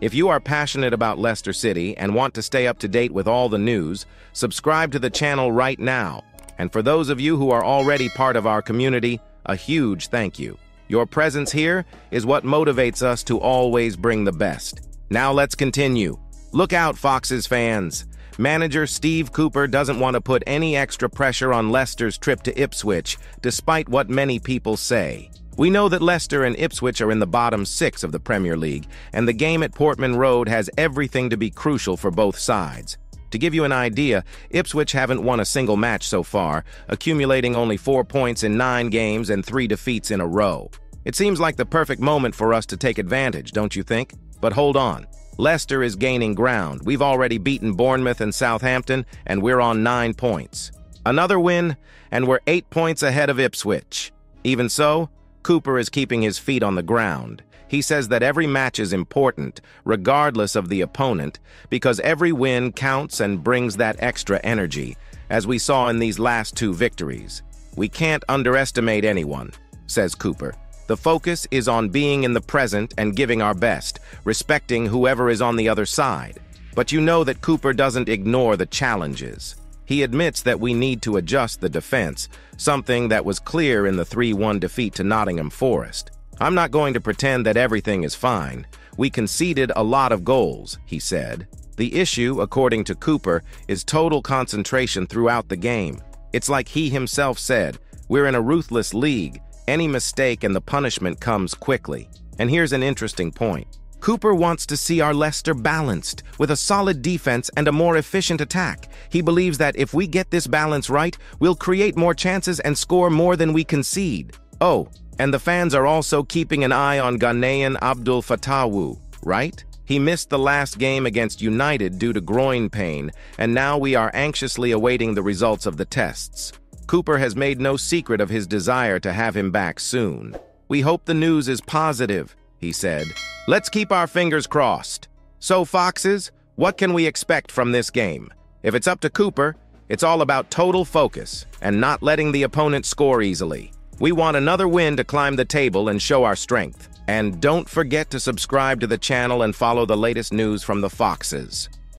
If you are passionate about Leicester City and want to stay up to date with all the news, subscribe to the channel right now. And for those of you who are already part of our community, a huge thank you. Your presence here is what motivates us to always bring the best. Now let's continue. Look out, Foxes fans. Manager Steve Cooper doesn't want to put any extra pressure on Leicester's trip to Ipswich, despite what many people say. We know that Leicester and Ipswich are in the bottom six of the Premier League, and the game at Portman Road has everything to be crucial for both sides. To give you an idea, Ipswich haven't won a single match so far, accumulating only 4 points in 9 games and 3 defeats in a row. It seems like the perfect moment for us to take advantage, don't you think? But hold on. Leicester is gaining ground. We've already beaten Bournemouth and Southampton, and we're on 9 points. Another win, and we're 8 points ahead of Ipswich. Even so, Cooper is keeping his feet on the ground. He says that every match is important, regardless of the opponent, because every win counts and brings that extra energy, as we saw in these last 2 victories. We can't underestimate anyone, says Cooper. The focus is on being in the present and giving our best, respecting whoever is on the other side. But you know that Cooper doesn't ignore the challenges. He admits that we need to adjust the defense, something that was clear in the 3-1 defeat to Nottingham Forest. I'm not going to pretend that everything is fine. We conceded a lot of goals, he said. The issue, according to Cooper, is total concentration throughout the game. It's like he himself said, we're in a ruthless league. Any mistake and the punishment comes quickly. And here's an interesting point. Cooper wants to see our Leicester balanced, with a solid defense and a more efficient attack. He believes that if we get this balance right, we'll create more chances and score more than we concede. Oh, and the fans are also keeping an eye on Ghanaian Abdul Fatawu, right? He missed the last game against United due to groin pain, and now we are anxiously awaiting the results of the tests. Cooper has made no secret of his desire to have him back soon. We hope the news is positive, he said. Let's keep our fingers crossed. So, Foxes, what can we expect from this game? If it's up to Cooper, it's all about total focus and not letting the opponent score easily. We want another win to climb the table and show our strength. And don't forget to subscribe to the channel and follow the latest news from the Foxes.